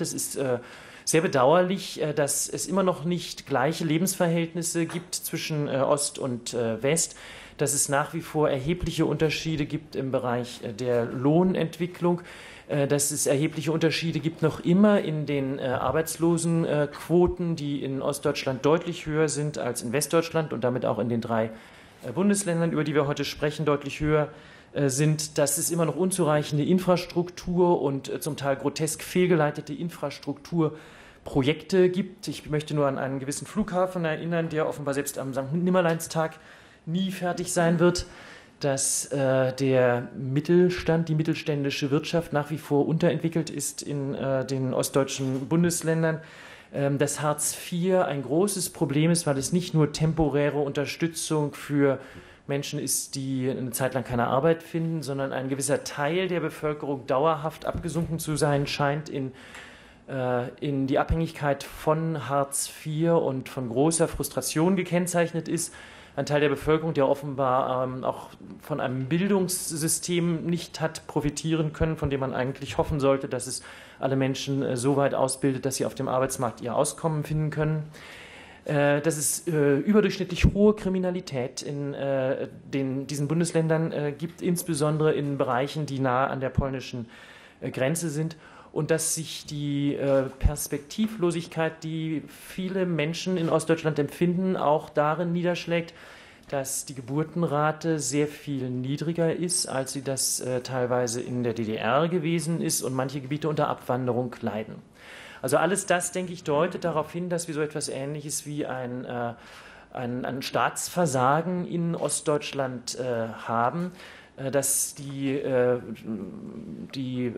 Das ist sehr bedauerlich, dass es immer noch nicht gleiche Lebensverhältnisse gibt zwischen Ost und West, dass es nach wie vor erhebliche Unterschiede gibt im Bereich der Lohnentwicklung, dass es erhebliche Unterschiede gibt noch immer in den Arbeitslosenquoten, die in Ostdeutschland deutlich höher sind als in Westdeutschland und damit auch in den drei Bundesländern, über die wir heute sprechen, deutlich höher sind, dass es immer noch unzureichende Infrastruktur und zum Teil grotesk fehlgeleitete Infrastrukturprojekte gibt. Ich möchte nur an einen gewissen Flughafen erinnern, der offenbar selbst am St. Nimmerleinstag nie fertig sein wird, dass der Mittelstand, die mittelständische Wirtschaft nach wie vor unterentwickelt ist in den ostdeutschen Bundesländern, dass Hartz IV ein großes Problem ist, weil es nicht nur temporäre Unterstützung für Menschen ist, die eine Zeit lang keine Arbeit finden, sondern ein gewisser Teil der Bevölkerung dauerhaft abgesunken zu sein scheint in die Abhängigkeit von Hartz IV und von großer Frustration gekennzeichnet ist. Ein Teil der Bevölkerung, der offenbar auch von einem Bildungssystem nicht hat profitieren können, von dem man eigentlich hoffen sollte, dass es alle Menschen so weit ausbildet, dass sie auf dem Arbeitsmarkt ihr Auskommen finden können. Dass es überdurchschnittlich hohe Kriminalität in diesen Bundesländern gibt, insbesondere in Bereichen, die nahe an der polnischen Grenze sind. Und dass sich die Perspektivlosigkeit, die viele Menschen in Ostdeutschland empfinden, auch darin niederschlägt, dass die Geburtenrate sehr viel niedriger ist, als sie das teilweise in der DDR gewesen ist und manche Gebiete unter Abwanderung leiden. Also alles das, denke ich, deutet darauf hin, dass wir so etwas Ähnliches wie ein Staatsversagen in Ostdeutschland haben, dass die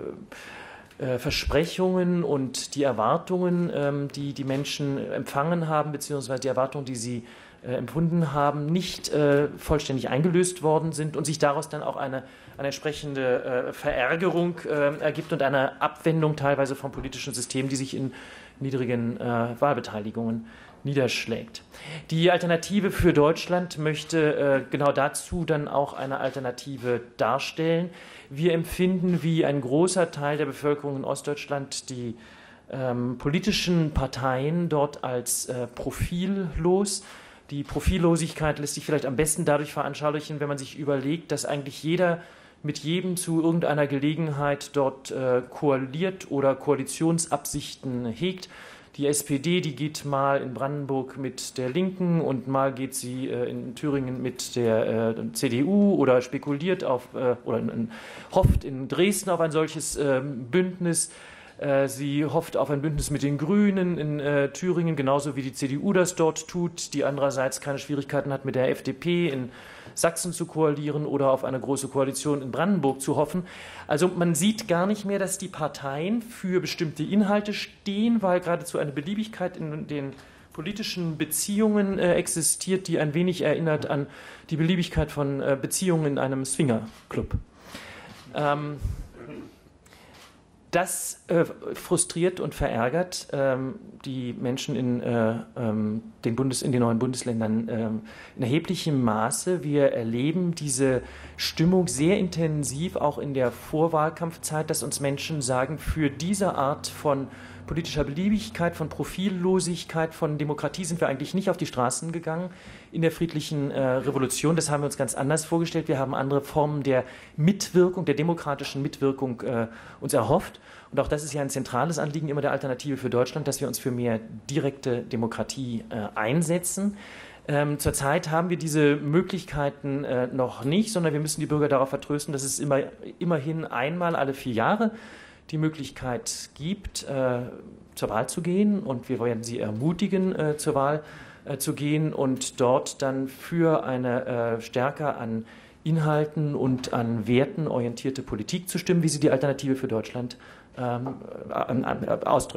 Versprechungen und die Erwartungen, die die Menschen empfangen haben, beziehungsweise die Erwartungen, die sie empfunden haben, nicht vollständig eingelöst worden sind und sich daraus dann auch eine entsprechende Verärgerung ergibt und eine Abwendung teilweise vom politischen System, die sich in niedrigen Wahlbeteiligungen niederschlägt. Die Alternative für Deutschland möchte genau dazu dann auch eine Alternative darstellen. Wir empfinden, wie ein großer Teil der Bevölkerung in Ostdeutschland, die politischen Parteien dort als profillos. Die Profillosigkeit lässt sich vielleicht am besten dadurch veranschaulichen, wenn man sich überlegt, dass eigentlich jeder mit jedem zu irgendeiner Gelegenheit dort koaliert oder Koalitionsabsichten hegt. Die SPD, die geht mal in Brandenburg mit der Linken und mal geht sie in Thüringen mit der CDU oder spekuliert auf oder hofft in Dresden auf ein solches Bündnis. Sie hofft auf ein Bündnis mit den Grünen in Thüringen, genauso wie die CDU das dort tut, die andererseits keine Schwierigkeiten hat, mit der FDP in Sachsen zu koalieren oder auf eine große Koalition in Brandenburg zu hoffen. Also man sieht gar nicht mehr, dass die Parteien für bestimmte Inhalte stehen, weil geradezu eine Beliebigkeit in den politischen Beziehungen existiert, die ein wenig erinnert an die Beliebigkeit von Beziehungen in einem Swingerclub. Das frustriert und verärgert die Menschen in den neuen Bundesländern in erheblichem Maße. Wir erleben diese Stimmung sehr intensiv, auch in der Vorwahlkampfzeit, dass uns Menschen sagen, für diese Art von politischer Beliebigkeit, von Profillosigkeit, von Demokratie sind wir eigentlich nicht auf die Straßen gegangen in der friedlichen Revolution. Das haben wir uns ganz anders vorgestellt. Wir haben andere Formen der Mitwirkung, der demokratischen Mitwirkung uns erhofft. Und auch das ist ja ein zentrales Anliegen immer der Alternative für Deutschland, dass wir uns für mehr direkte Demokratie einsetzen. Zurzeit haben wir diese Möglichkeiten noch nicht, sondern wir müssen die Bürger darauf vertrösten, dass es immerhin einmal alle 4 Jahre die Möglichkeit gibt, zur Wahl zu gehen. Und wir wollen sie ermutigen, zur Wahl zu gehen und dort dann für eine stärker an Inhalten und an Werten orientierte Politik zu stimmen, wie sie die Alternative für Deutschland ausdrückt.